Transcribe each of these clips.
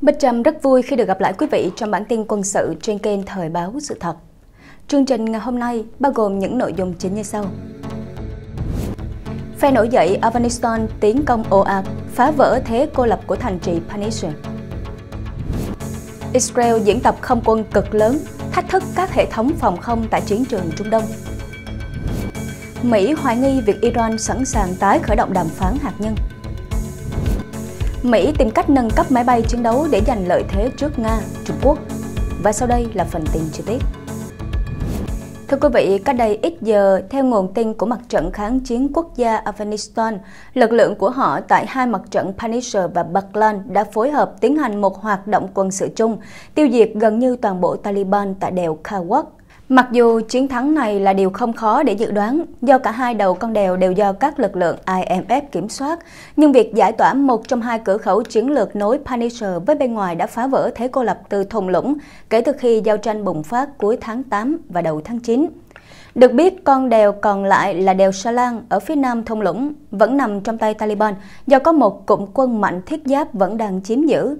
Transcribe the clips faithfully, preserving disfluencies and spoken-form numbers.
Bích Trâm rất vui khi được gặp lại quý vị trong bản tin quân sự trên kênh Thời báo Sự Thật. Chương trình ngày hôm nay bao gồm những nội dung chính như sau. Phe nổi dậy Afghanistan tiến công ồ ạt, phá vỡ thế cô lập của thành trì Panjshir. Israel diễn tập không quân cực lớn, thách thức các hệ thống phòng không tại chiến trường Trung Đông. Mỹ hoài nghi việc Iran sẵn sàng tái khởi động đàm phán hạt nhân. Mỹ tìm cách nâng cấp máy bay chiến đấu để giành lợi thế trước Nga, Trung Quốc. Và sau đây là phần tin chi tiết. Thưa quý vị, cách đây ít giờ, theo nguồn tin của Mặt trận Kháng chiến Quốc gia Afghanistan, lực lượng của họ tại hai mặt trận Panjshir và Baghlan đã phối hợp tiến hành một hoạt động quân sự chung, tiêu diệt gần như toàn bộ Taliban tại đèo Kawak. Mặc dù chiến thắng này là điều không khó để dự đoán, do cả hai đầu con đèo đều do các lực lượng I M F kiểm soát, nhưng việc giải tỏa một trong hai cửa khẩu chiến lược nối Panjshir với bên ngoài đã phá vỡ thế cô lập từ thùng lũng kể từ khi giao tranh bùng phát cuối tháng tám và đầu tháng chín. Được biết, con đèo còn lại là đèo Salang ở phía nam thung lũng vẫn nằm trong tay Taliban do có một cụm quân mạnh thiết giáp vẫn đang chiếm giữ.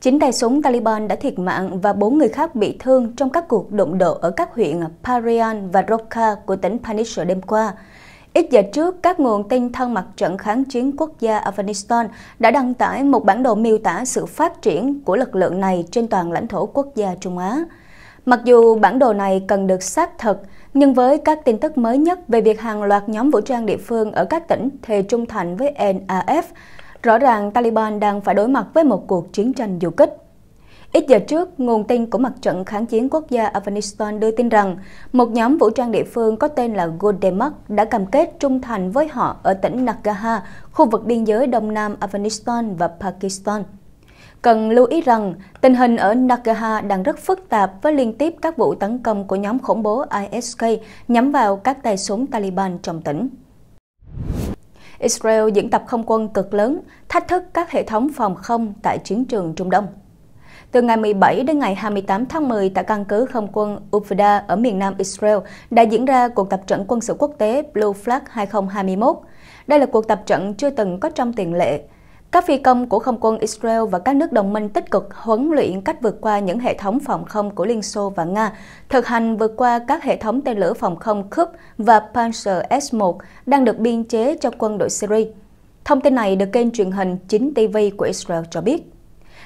Chín tay súng Taliban đã thiệt mạng và bốn người khác bị thương trong các cuộc đụng độ ở các huyện Parian và Roka của tỉnh Panjshir đêm qua. Ít giờ trước, các nguồn tin thân Mặt trận Kháng chiến Quốc gia Afghanistan đã đăng tải một bản đồ miêu tả sự phát triển của lực lượng này trên toàn lãnh thổ quốc gia Trung Á. Mặc dù bản đồ này cần được xác thực, nhưng với các tin tức mới nhất về việc hàng loạt nhóm vũ trang địa phương ở các tỉnh thề trung thành với N A F, rõ ràng Taliban đang phải đối mặt với một cuộc chiến tranh du kích. Ít giờ trước, nguồn tin của Mặt trận Kháng chiến Quốc gia Afghanistan đưa tin rằng một nhóm vũ trang địa phương có tên là Goldemak đã cam kết trung thành với họ ở tỉnh Nangarhar, khu vực biên giới đông nam Afghanistan và Pakistan. Cần lưu ý rằng, tình hình ở Nangarhar đang rất phức tạp với liên tiếp các vụ tấn công của nhóm khủng bố I S K nhắm vào các tay súng Taliban trong tỉnh. Israel diễn tập không quân cực lớn, thách thức các hệ thống phòng không tại chiến trường Trung Đông. Từ ngày mười bảy đến ngày hai mươi tám tháng mười tại căn cứ không quân Uvda ở miền nam Israel đã diễn ra cuộc tập trận quân sự quốc tế Blue Flag hai không hai mốt. Đây là cuộc tập trận chưa từng có trong tiền lệ. Các phi công của không quân Israel và các nước đồng minh tích cực huấn luyện cách vượt qua những hệ thống phòng không của Liên Xô và Nga, thực hành vượt qua các hệ thống tên lửa phòng không Kup và Pantsir S một đang được biên chế cho quân đội Syria. Thông tin này được kênh truyền hình chín ti vi của Israel cho biết.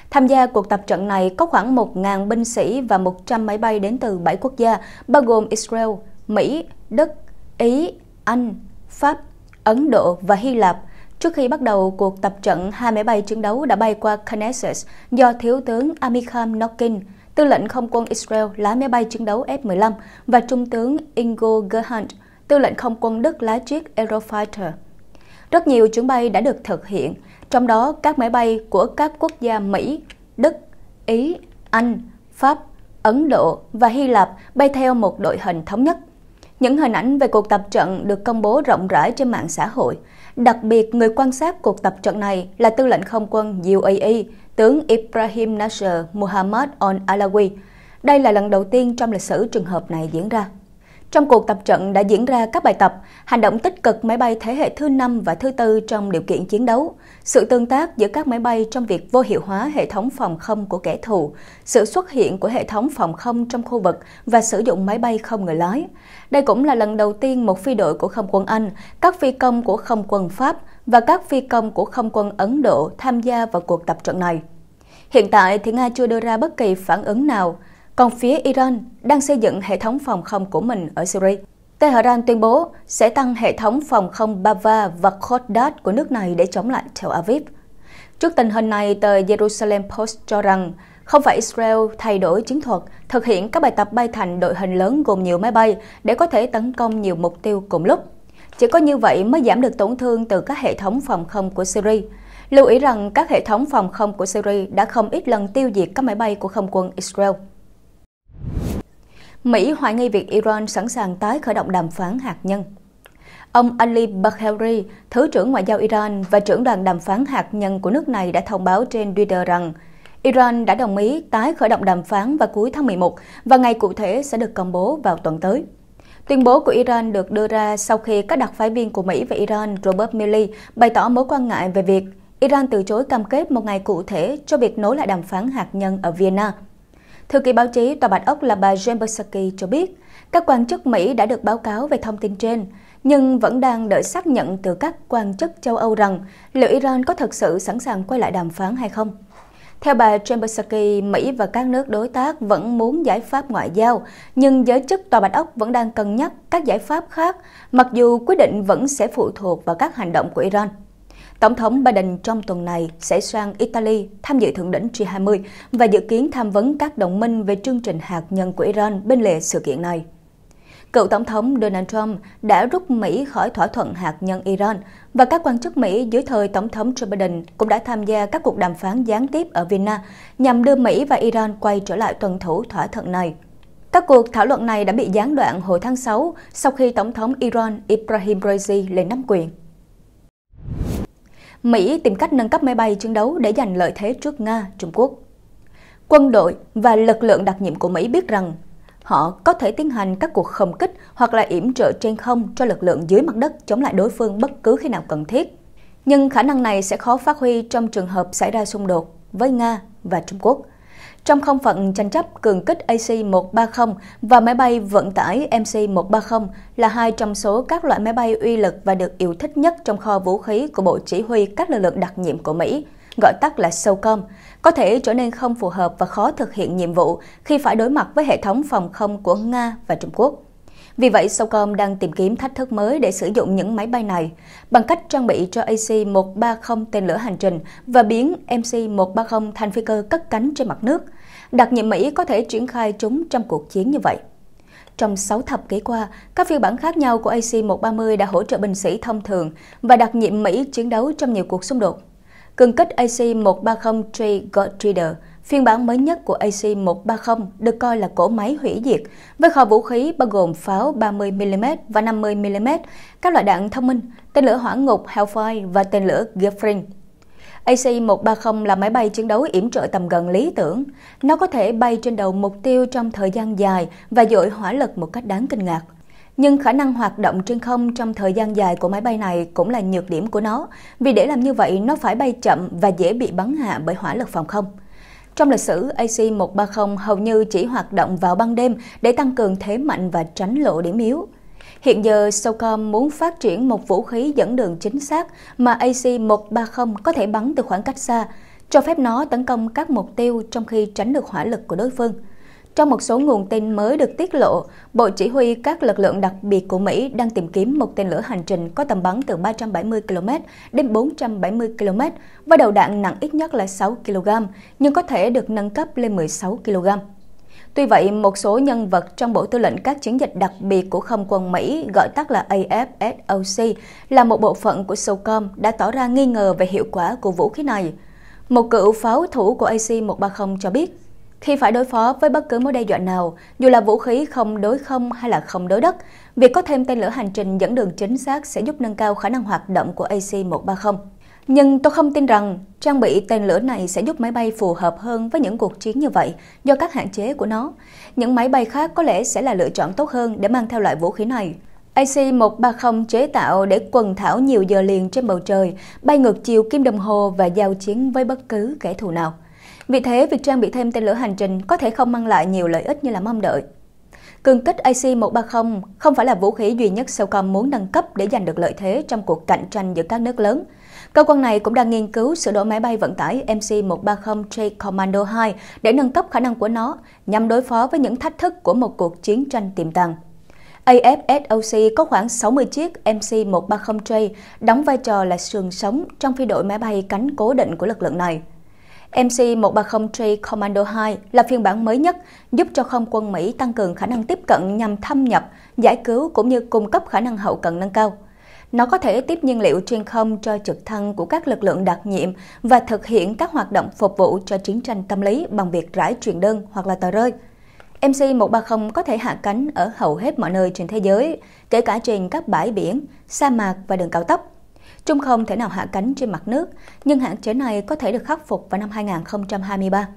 Tham gia cuộc tập trận này có khoảng một nghìn binh sĩ và một trăm máy bay đến từ bảy quốc gia, bao gồm Israel, Mỹ, Đức, Ý, Anh, Pháp, Ấn Độ và Hy Lạp. Trước khi bắt đầu cuộc tập trận, hai máy bay chiến đấu đã bay qua Knesset do Thiếu tướng Amikam Norkin, tư lệnh không quân Israel lái máy bay chiến đấu F mười lăm và Trung tướng Ingo Gerhant, tư lệnh không quân Đức lái chiếc Eurofighter. Rất nhiều chuyến bay đã được thực hiện, trong đó các máy bay của các quốc gia Mỹ, Đức, Ý, Anh, Pháp, Ấn Độ và Hy Lạp bay theo một đội hình thống nhất. Những hình ảnh về cuộc tập trận được công bố rộng rãi trên mạng xã hội. Đặc biệt, người quan sát cuộc tập trận này là tư lệnh không quân U A E, tướng Ibrahim Nasser Muhammad Al-Alawi. Đây là lần đầu tiên trong lịch sử trường hợp này diễn ra. Trong cuộc tập trận đã diễn ra các bài tập, hành động tích cực máy bay thế hệ thứ năm và thứ tư trong điều kiện chiến đấu, sự tương tác giữa các máy bay trong việc vô hiệu hóa hệ thống phòng không của kẻ thù, sự xuất hiện của hệ thống phòng không trong khu vực và sử dụng máy bay không người lái. Đây cũng là lần đầu tiên một phi đội của không quân Anh, các phi công của không quân Pháp và các phi công của không quân Ấn Độ tham gia vào cuộc tập trận này. Hiện tại thì Nga chưa đưa ra bất kỳ phản ứng nào. Còn phía Iran đang xây dựng hệ thống phòng không của mình ở Syria. Tehran tuyên bố sẽ tăng hệ thống phòng không Bava và Khoddat của nước này để chống lại Tel Aviv. Trước tình hình này, tờ Jerusalem Post cho rằng không phải Israel thay đổi chiến thuật, thực hiện các bài tập bay thành đội hình lớn gồm nhiều máy bay để có thể tấn công nhiều mục tiêu cùng lúc. Chỉ có như vậy mới giảm được tổn thương từ các hệ thống phòng không của Syria. Lưu ý rằng các hệ thống phòng không của Syria đã không ít lần tiêu diệt các máy bay của không quân Israel. Mỹ hoài nghi việc Iran sẵn sàng tái khởi động đàm phán hạt nhân. Ông Ali Bakheri, Thứ trưởng Ngoại giao Iran và trưởng đoàn đàm phán hạt nhân của nước này đã thông báo trên Twitter rằng Iran đã đồng ý tái khởi động đàm phán vào cuối tháng mười một và ngày cụ thể sẽ được công bố vào tuần tới. Tuyên bố của Iran được đưa ra sau khi các đặc phái viên của Mỹ và Iran Robert Milley bày tỏ mối quan ngại về việc Iran từ chối cam kết một ngày cụ thể cho việc nối lại đàm phán hạt nhân ở Vienna. Thư ký báo chí Tòa Bạch Ốc là bà Jembersaki cho biết, các quan chức Mỹ đã được báo cáo về thông tin trên, nhưng vẫn đang đợi xác nhận từ các quan chức châu Âu rằng liệu Iran có thật sự sẵn sàng quay lại đàm phán hay không. Theo bà Jembersaki, Mỹ và các nước đối tác vẫn muốn giải pháp ngoại giao, nhưng giới chức Tòa Bạch Ốc vẫn đang cân nhắc các giải pháp khác, mặc dù quyết định vẫn sẽ phụ thuộc vào các hành động của Iran. Tổng thống Biden trong tuần này sẽ sang Italy tham dự thượng đỉnh G hai mươi và dự kiến tham vấn các đồng minh về chương trình hạt nhân của Iran bên lề sự kiện này. Cựu Tổng thống Donald Trump đã rút Mỹ khỏi thỏa thuận hạt nhân Iran và các quan chức Mỹ dưới thời Tổng thống Joe Biden cũng đã tham gia các cuộc đàm phán gián tiếp ở Vienna nhằm đưa Mỹ và Iran quay trở lại tuân thủ thỏa thuận này. Các cuộc thảo luận này đã bị gián đoạn hồi tháng sáu sau khi Tổng thống Iran Ibrahim Raisi lên nắm quyền. Mỹ tìm cách nâng cấp máy bay chiến đấu để giành lợi thế trước Nga, Trung Quốc. Quân đội và lực lượng đặc nhiệm của Mỹ biết rằng họ có thể tiến hành các cuộc không kích hoặc là yểm trợ trên không cho lực lượng dưới mặt đất chống lại đối phương bất cứ khi nào cần thiết. Nhưng khả năng này sẽ khó phát huy trong trường hợp xảy ra xung đột với Nga và Trung Quốc. Trong không phận tranh chấp, cường kích A C một ba không và máy bay vận tải M C một ba không là hai trong số các loại máy bay uy lực và được yêu thích nhất trong kho vũ khí của Bộ Chỉ huy các lực lượng đặc nhiệm của Mỹ, gọi tắt là SOCOM, có thể trở nên không phù hợp và khó thực hiện nhiệm vụ khi phải đối mặt với hệ thống phòng không của Nga và Trung Quốc. Vì vậy, SOCOM đang tìm kiếm thách thức mới để sử dụng những máy bay này bằng cách trang bị cho A C một ba không tên lửa hành trình và biến M C một ba không thành phi cơ cất cánh trên mặt nước. Đặc nhiệm Mỹ có thể triển khai chúng trong cuộc chiến như vậy. Trong sáu thập kỷ qua, các phiên bản khác nhau của A C một ba không đã hỗ trợ binh sĩ thông thường và đặc nhiệm Mỹ chiến đấu trong nhiều cuộc xung đột. Cường kích A C một ba không J Commando phiên bản mới nhất của A C một ba không được coi là cỗ máy hủy diệt, với kho vũ khí bao gồm pháo ba mươi mi li mét và năm mươi mi li mét, các loại đạn thông minh, tên lửa hỏa ngục Hellfire và tên lửa Geofring. A C một ba không là máy bay chiến đấu yểm trợ tầm gần lý tưởng. Nó có thể bay trên đầu mục tiêu trong thời gian dài và dội hỏa lực một cách đáng kinh ngạc. Nhưng khả năng hoạt động trên không trong thời gian dài của máy bay này cũng là nhược điểm của nó, vì để làm như vậy nó phải bay chậm và dễ bị bắn hạ bởi hỏa lực phòng không. Trong lịch sử, A C một ba không hầu như chỉ hoạt động vào ban đêm để tăng cường thế mạnh và tránh lộ điểm yếu. Hiện giờ, SOCOM muốn phát triển một vũ khí dẫn đường chính xác mà A C một ba không có thể bắn từ khoảng cách xa, cho phép nó tấn công các mục tiêu trong khi tránh được hỏa lực của đối phương. Trong một số nguồn tin mới được tiết lộ, Bộ Chỉ huy các lực lượng đặc biệt của Mỹ đang tìm kiếm một tên lửa hành trình có tầm bắn từ ba trăm bảy mươi ki lô mét đến bốn trăm bảy mươi ki lô mét với đầu đạn nặng ít nhất là sáu ki lô gam, nhưng có thể được nâng cấp lên mười sáu ki lô gam. Tuy vậy, một số nhân vật trong Bộ Tư lệnh các chiến dịch đặc biệt của Không quân Mỹ, gọi tắt là A F S O C, là một bộ phận của SOCOM, đã tỏ ra nghi ngờ về hiệu quả của vũ khí này. Một cựu pháo thủ của A C một ba không cho biết, khi phải đối phó với bất cứ mối đe dọa nào, dù là vũ khí không đối không hay là không đối đất, việc có thêm tên lửa hành trình dẫn đường chính xác sẽ giúp nâng cao khả năng hoạt động của A C một ba không. Nhưng tôi không tin rằng trang bị tên lửa này sẽ giúp máy bay phù hợp hơn với những cuộc chiến như vậy do các hạn chế của nó. Những máy bay khác có lẽ sẽ là lựa chọn tốt hơn để mang theo loại vũ khí này. A C một ba không chế tạo để quần thảo nhiều giờ liền trên bầu trời, bay ngược chiều kim đồng hồ và giao chiến với bất cứ kẻ thù nào. Vì thế, việc trang bị thêm tên lửa hành trình có thể không mang lại nhiều lợi ích như là mong đợi. Cường kích A C một ba không không phải là vũ khí duy nhất SOCOM muốn nâng cấp để giành được lợi thế trong cuộc cạnh tranh giữa các nước lớn. Cơ quan này cũng đang nghiên cứu sửa đổi máy bay vận tải M C một ba không J Commando hai để nâng cấp khả năng của nó nhằm đối phó với những thách thức của một cuộc chiến tranh tiềm tàng. A F S O C có khoảng sáu mươi chiếc M C một ba không J đóng vai trò là xương sống trong phi đội máy bay cánh cố định của lực lượng này. M C một ba không J Commando hai là phiên bản mới nhất, giúp cho Không quân Mỹ tăng cường khả năng tiếp cận nhằm thâm nhập, giải cứu cũng như cung cấp khả năng hậu cần nâng cao. Nó có thể tiếp nhiên liệu trên không cho trực thăng của các lực lượng đặc nhiệm và thực hiện các hoạt động phục vụ cho chiến tranh tâm lý bằng việc rải truyền đơn hoặc là tờ rơi. M C một ba không có thể hạ cánh ở hầu hết mọi nơi trên thế giới, kể cả trên các bãi biển, sa mạc và đường cao tốc. Chúng không thể nào hạ cánh trên mặt nước, nhưng hạn chế này có thể được khắc phục vào năm hai nghìn không trăm hai mươi ba.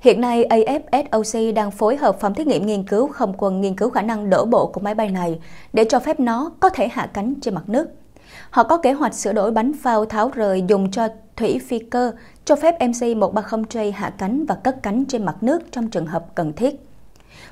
Hiện nay, A F S O C đang phối hợp phòng thí nghiệm nghiên cứu không quân nghiên cứu khả năng đổ bộ của máy bay này để cho phép nó có thể hạ cánh trên mặt nước. Họ có kế hoạch sửa đổi bánh phao tháo rời dùng cho thủy phi cơ, cho phép M C một ba không J hạ cánh và cất cánh trên mặt nước trong trường hợp cần thiết.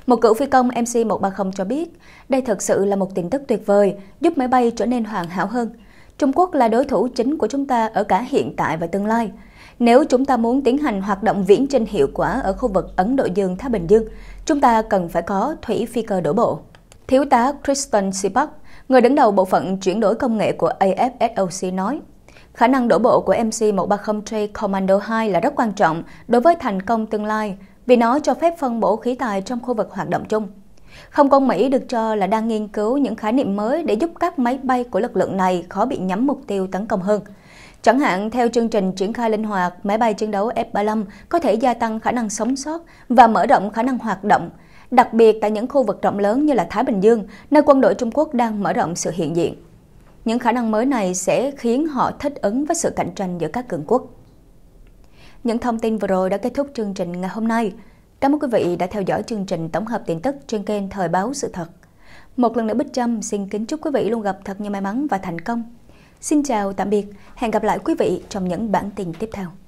Một cựu phi công M C một ba không cho biết, đây thật sự là một tin tức tuyệt vời, giúp máy bay trở nên hoàn hảo hơn. Trung Quốc là đối thủ chính của chúng ta ở cả hiện tại và tương lai. Nếu chúng ta muốn tiến hành hoạt động viễn chinh hiệu quả ở khu vực Ấn Độ Dương-Thái Bình Dương, chúng ta cần phải có thủy phi cơ đổ bộ. Thiếu tá Kristen Sibach, người đứng đầu bộ phận chuyển đổi công nghệ của A F S O C nói, khả năng đổ bộ của M C một ba không J Commando hai là rất quan trọng đối với thành công tương lai vì nó cho phép phân bổ khí tài trong khu vực hoạt động chung. Không quân Mỹ được cho là đang nghiên cứu những khái niệm mới để giúp các máy bay của lực lượng này khó bị nhắm mục tiêu tấn công hơn. Chẳng hạn, theo chương trình triển khai linh hoạt, máy bay chiến đấu F ba mươi lăm có thể gia tăng khả năng sống sót và mở rộng khả năng hoạt động, đặc biệt tại những khu vực rộng lớn như là Thái Bình Dương, nơi quân đội Trung Quốc đang mở rộng sự hiện diện. Những khả năng mới này sẽ khiến họ thích ứng với sự cạnh tranh giữa các cường quốc. Những thông tin vừa rồi đã kết thúc chương trình ngày hôm nay. Cảm ơn quý vị đã theo dõi chương trình tổng hợp tin tức trên kênh Thời báo Sự thật. Một lần nữa, Bích Trâm xin kính chúc quý vị luôn gặp thật nhiều may mắn và thành công. Xin chào, tạm biệt. Hẹn gặp lại quý vị trong những bản tin tiếp theo.